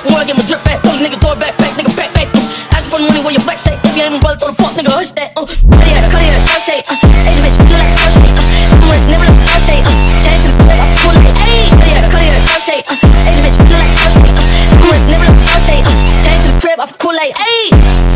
ask me where I get my drip at. Those niggas throw it back, nigga, back ask me for the money where your back say. If you ain't my brother, throw the fuck, nigga, hush that. Cut it out, shake. Asian bitch, look like I'll shake. I'm gonna sniff like I'll shake. Change to the plate, I'm full of it. Cut it out, shake. Asian bitch, look like I'll shake. I'm gonna sniff like I'll shake. Change to the crib, I'm cool like, ayy.